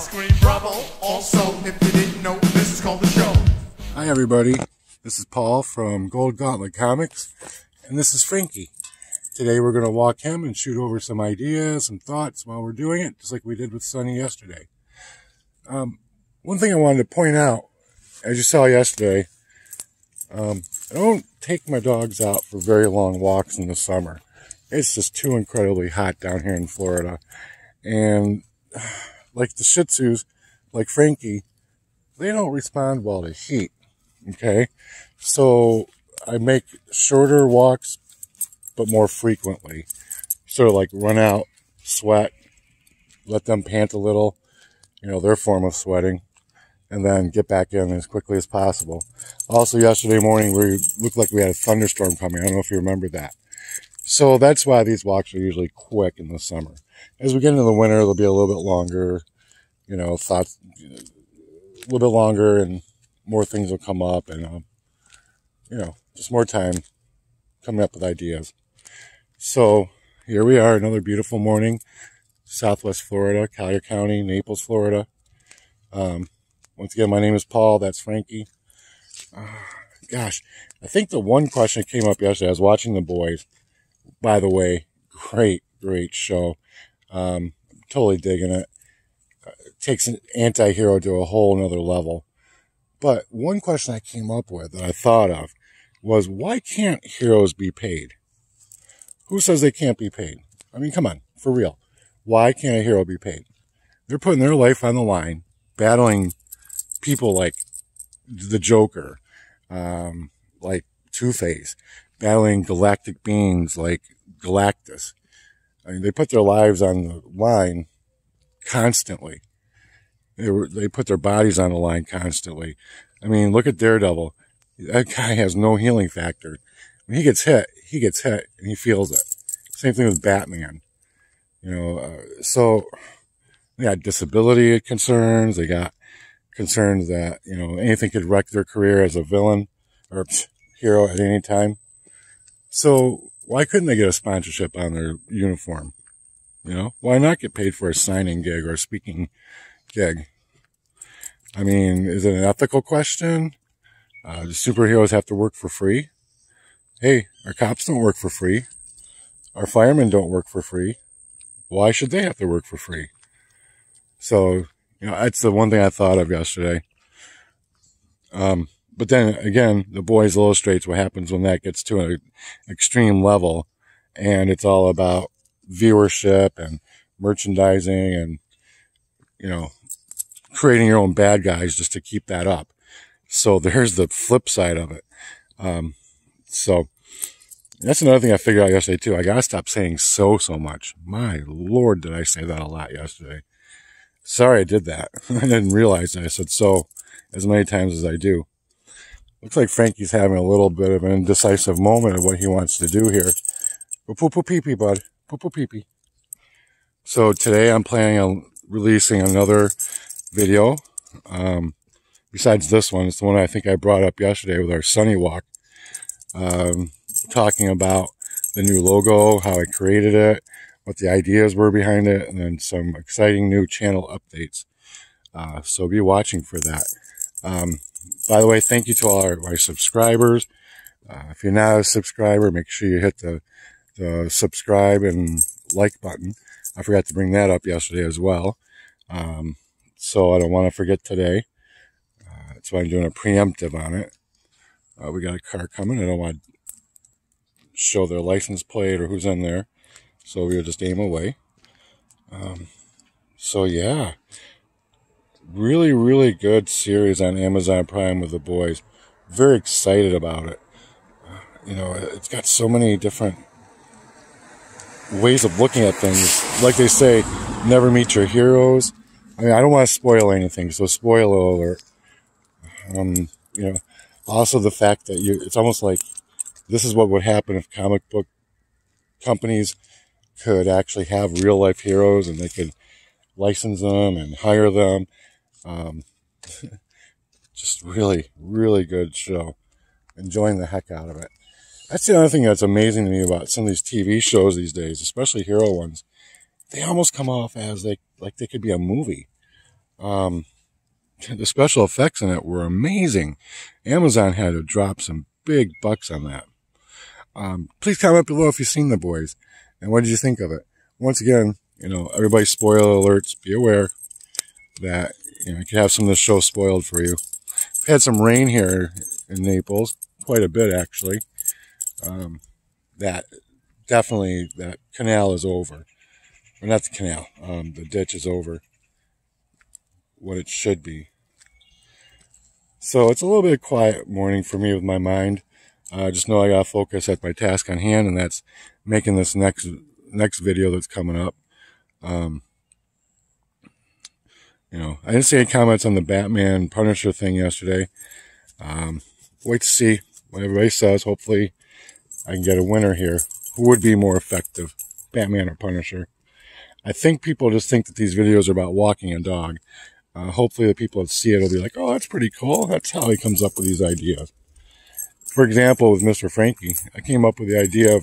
Scream Bravo. Also, if you didn't know, this is called the show. Hi everybody, this is Paul from Gold Gauntlet Comics, and this is Frankie. Today we're going to walk him and shoot over some ideas, some thoughts while we're doing it, just like we did with Sonny yesterday. One thing I wanted to point out, as you saw yesterday, I don't take my dogs out for very long walks in the summer. It's just too incredibly hot down here in Florida. And like the Shih Tzus, like Frankie, they don't respond well to heat. Okay, so I make shorter walks, but more frequently. Sort of like run out, sweat, let them pant a little, you know, their form of sweating, and then get back in as quickly as possible. Also, yesterday morning, we looked like we had a thunderstorm coming. I don't know if you remember that. So that's why these walks are usually quick in the summer. As we get into the winter, they'll be a little bit longer, you know, thoughts, a little bit longer, and more things will come up, and you know, just more time coming up with ideas. So here we are, another beautiful morning, Southwest Florida, Collier County, Naples, Florida. Once again, my name is Paul. That's Frankie. Gosh, I think the one question that came up yesterday, I was watching The Boys. By the way, great show. Totally digging it. Takes an anti-hero to a whole nother level. But one question I came up with that I thought of was, why can't heroes be paid? Who says they can't be paid? I mean, come on, for real. Why can't a hero be paid? They're putting their life on the line, battling people like the Joker, like Two-Face, battling galactic beings like Galactus. I mean, they put their lives on the line constantly. They put their bodies on the line constantly. I mean, look at Daredevil. That guy has no healing factor. When he gets hit, and he feels it. Same thing with Batman. You know, so they got disability concerns. They got concerns that, you know, anything could wreck their career as a villain or hero at any time. So why couldn't they get a sponsorship on their uniform? You know, why not get paid for a signing gig or a speaking gig? I mean, is it an ethical question? Do superheroes have to work for free? Hey, our cops don't work for free. Our firemen don't work for free. Why should they have to work for free? So, you know, that's the one thing I thought of yesterday. But then again, The Boys illustrates what happens when that gets to an extreme level, and it's all about viewership and merchandising and, you know, creating your own bad guys just to keep that up. So there's the flip side of it. So that's another thing I figured out yesterday too. I got to stop saying so much. My Lord, did I say that a lot yesterday. Sorry I did that. I didn't realize that I said so as many times as I do. Looks like Frankie's having a little bit of an indecisive moment of what he wants to do here. Poo-poo-pee-pee, bud. Poo-poo-pee-pee. So today I'm planning on releasing another video. Besides this one, it's the one I think I brought up yesterday with our Sunny Walk. Talking about the new logo, how I created it, what the ideas were behind it, and then some exciting new channel updates. So be watching for that. By the way, thank you to all my subscribers. If you're not a subscriber, make sure you hit the subscribe and like button. I forgot to bring that up yesterday as well. So I don't want to forget today. That's why I'm doing a preemptive on it. We got a car coming. I don't want to show their license plate or who's in there. So we'll just aim away. So yeah. Really good series on Amazon Prime with The Boys. Very excited about it. You know, it's got so many different ways of looking at things. Like they say, never meet your heroes. I mean, I don't want to spoil anything, so spoiler alert. You know, also the fact that it's almost like this is what would happen if comic book companies could actually have real life heroes and they could license them and hire them. Just really good show. Enjoying the heck out of it. That's the other thing that's amazing to me about some of these TV shows these days, especially hero ones. They almost come off as like they could be a movie. The special effects in it were amazing. Amazon had to drop some big bucks on that. Please comment below if you've seen The Boys and what did you think of it. Once again, you know, everybody, spoiler alerts. Be aware that, you know, you could have some of the show spoiled for you. We've had some rain here in Naples, quite a bit actually. That definitely, that canal is over. Well, not the canal. The ditch is over what it should be. So it's a little bit of quiet morning for me with my mind. Just know I gotta focus at my task on hand, and that's making this next video that's coming up. You know, I didn't see any comments on the Batman Punisher thing yesterday. Wait to see what everybody says. Hopefully I can get a winner here. Who would be more effective, Batman or Punisher? I think people just think that these videos are about walking a dog. Hopefully the people that see it will be like, oh, that's pretty cool. That's how he comes up with these ideas. For example, with Mr. Frankie, I came up with the idea of,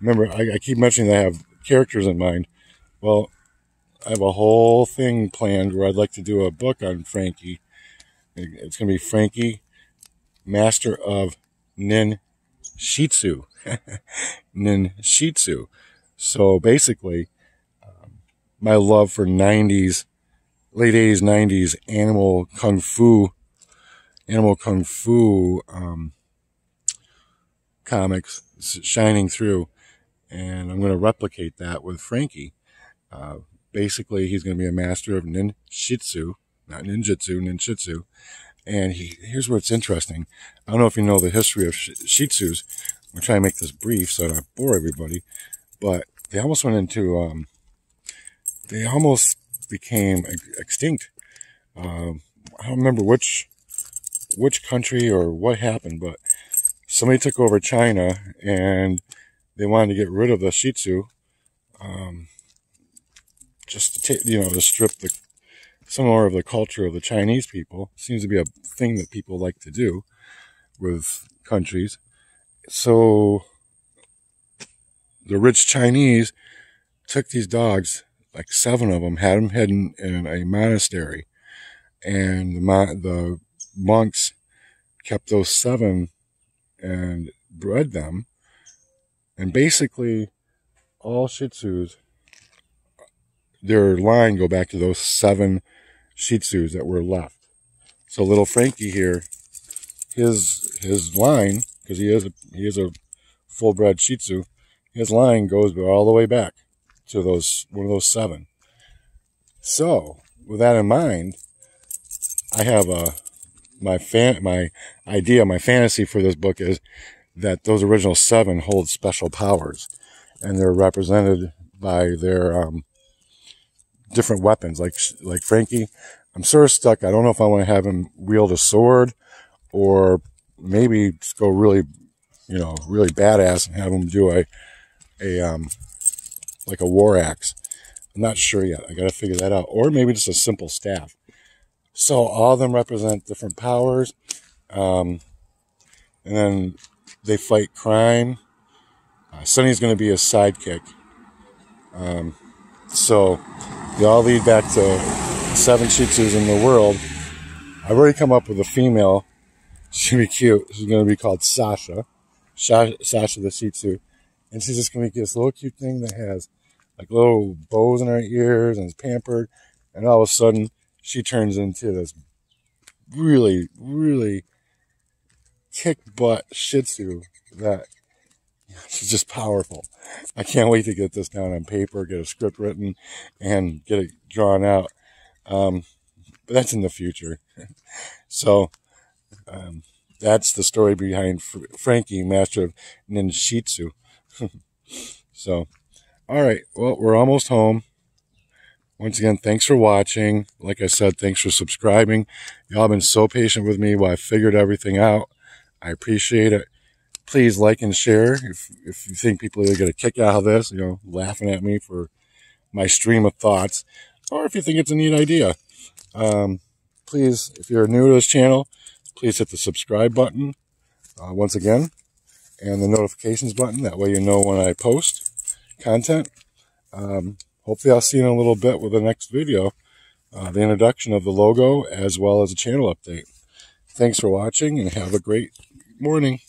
remember, I keep mentioning that I have characters in mind. Well, I have a whole thing planned where I'd like to do a book on Frankie. It's going to be Frankie, Master of Nin-Shih Tzu. Nin-Shih Tzu. So basically, my love for 90s, late 80s, 90s animal kung fu comics shining through, and I'm going to replicate that with Frankie. Basically, he's going to be a master of Nin-Shih Tzu, not ninjutsu, Nin-Shih Tzu. And here's what's interesting. I don't know if you know the history of Shih Tzus. I'm trying to make this brief so I don't bore everybody, but they almost went into, they almost became extinct. I don't remember which country or what happened, but somebody took over China and they wanted to get rid of the Shih Tzu, just to, you know, to strip the, some more of the culture of the Chinese people. Seems to be a thing that people like to do with countries. So the rich Chinese took these dogs, like 7 of them, had them hidden in a monastery, and the monks kept those 7 and bred them. And basically, all Shih Tzus, their line go back to those 7 Shih Tzus that were left. So little Frankie here, his line, because he is a full-bred Shih Tzu, his line goes all the way back to those, one of those 7. So with that in mind, I have my fantasy for this book is that those original 7 hold special powers, and they're represented by their different weapons. Like Frankie, I'm sort of stuck. I don't know if I want to have him wield a sword, or maybe just go really, you know, really badass and have him do a like a war axe. I'm not sure yet. I got to figure that out. Or maybe just a simple staff. So all of them represent different powers. And then they fight crime. Sunny's going to be a sidekick. So they all lead back to 7 Shih Tzus in the world. I've already come up with a female. She's going to be cute. She's going to be called Sasha. Sasha the Shih Tzu. And she's just going to get this little cute thing that has like little bows in her ears and is pampered. And all of a sudden, she turns into this really, really kick-butt Shih Tzu that she's just powerful. I can't wait to get this down on paper, get a script written, and get it drawn out. But that's in the future. So that's the story behind Frankie, Master of Nin-Shih Tzu. So, all right, well, we're almost home. Once again, thanks for watching. Like I said, thanks for subscribing. Y'all have been so patient with me while I figured everything out. I appreciate it. Please like and share if you think people are going to kick out of this, you know, laughing at me for my stream of thoughts, or if you think it's a neat idea. Please, if you're new to this channel, please hit the subscribe button once again, and the notifications button. That way you know when I post content. Hopefully I'll see you in a little bit with the next video. the introduction of the logo, as well as a channel update. Thanks for watching, and have a great morning.